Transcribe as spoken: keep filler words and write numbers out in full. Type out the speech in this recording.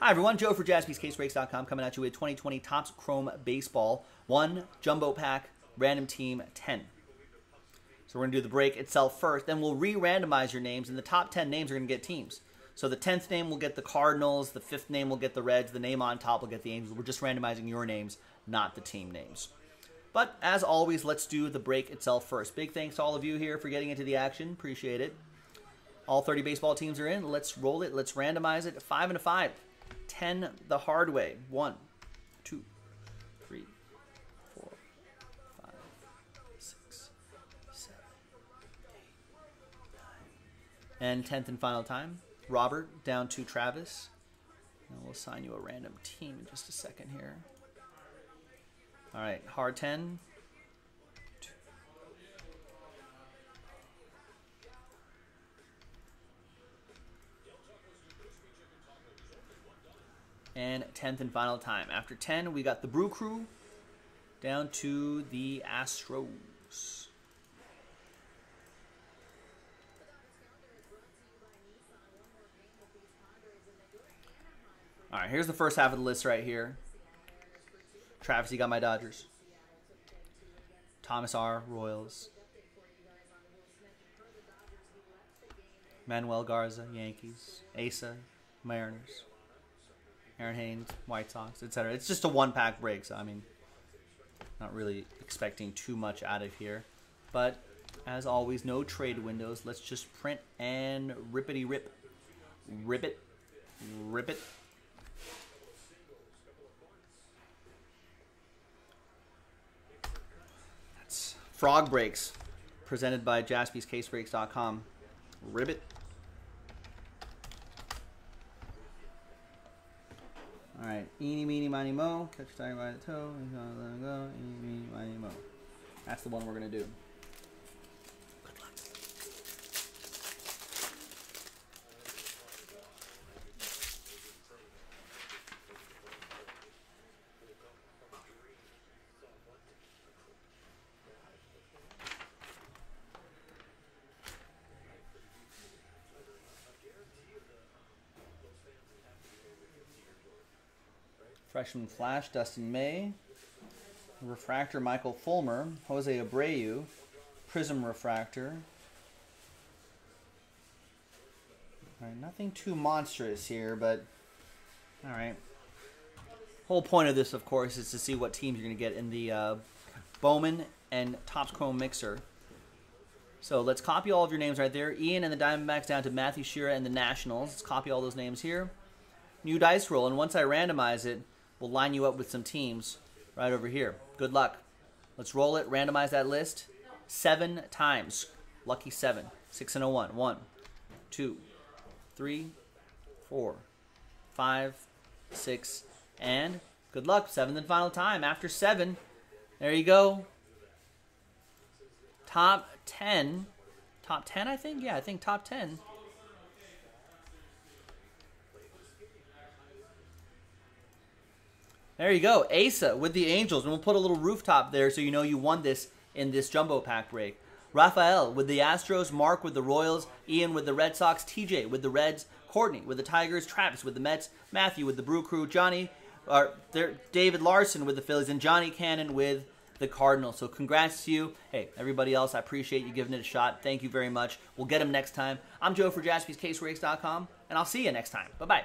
Hi everyone, Joe for Jaspys Case Breaks dot com coming at you with twenty twenty Topps Chrome Baseball one Jumbo Pack Random Team ten. So we're going to do the break itself first, then we'll re-randomize your names, and the top ten names are going to get teams. So the tenth name will get the Cardinals, the fifth name will get the Reds, the name on top will get the Angels. We're just randomizing your names, not the team names. But as always, let's do the break itself first. Big thanks to all of you here for getting into the action. Appreciate it. All thirty baseball teams are in. Let's roll it. Let's randomize it. Five and a five. Ten the hard way. One, two, three, four, five, six, seven, eight, nine. And tenth and final time. Robert down to Travis. And we'll assign you a random team in just a second here. All right, hard ten. Two. And tenth and final time. After ten, we got the Brew Crew down to the Astros. All right, here's the first half of the list right here. Travis, you got my Dodgers. Thomas R, Royals. Manuel Garza, Yankees. Asa, Mariners. Aaron Haynes, White Sox, et cetera. It's just a one-pack break, so I mean, not really expecting too much out of here. But as always, no trade windows. Let's just print and rippity rip, rip it, rip it. Frog Breaks, presented by Jaspys Case Breaks dot com. Ribbit. All right. Eeny, meeny, miny, mo. Catch your tiger by the toe. And gonna let him go. Eeny, meeny, miny, mo. That's the one we're going to do. Good luck. Freshman Flash, Dustin May. Refractor, Michael Fulmer. Jose Abreu. Prism Refractor. All right, nothing too monstrous here, but all right. Whole point of this, of course, is to see what teams you're going to get in the uh, Bowman and Topps Chrome Mixer. So let's copy all of your names right there. Ian and the Diamondbacks down to Matthew Shearer and the Nationals. Let's copy all those names here. New dice roll, and once I randomize it, we'll line you up with some teams right over here. Good luck. Let's roll it. Randomize that list seven times. Lucky seven. Six and a one. One, two, three, four, five, six, and good luck. Seventh and final time. After seven, there you go. Top ten. Top ten, I think? Yeah, I think top ten. There you go, Asa with the Angels. And we'll put a little rooftop there so you know you won this in this jumbo pack break. Rafael with the Astros, Mark with the Royals, Ian with the Red Sox, T J with the Reds, Courtney with the Tigers, Travis with the Mets, Matthew with the Brew Crew, Johnny, or there, David Larson with the Phillies, and Johnny Cannon with the Cardinals. So congrats to you. Hey, everybody else, I appreciate you giving it a shot. Thank you very much. We'll get them next time. I'm Joe for Jaspys Case Breaks dot com, and I'll see you next time. Bye-bye.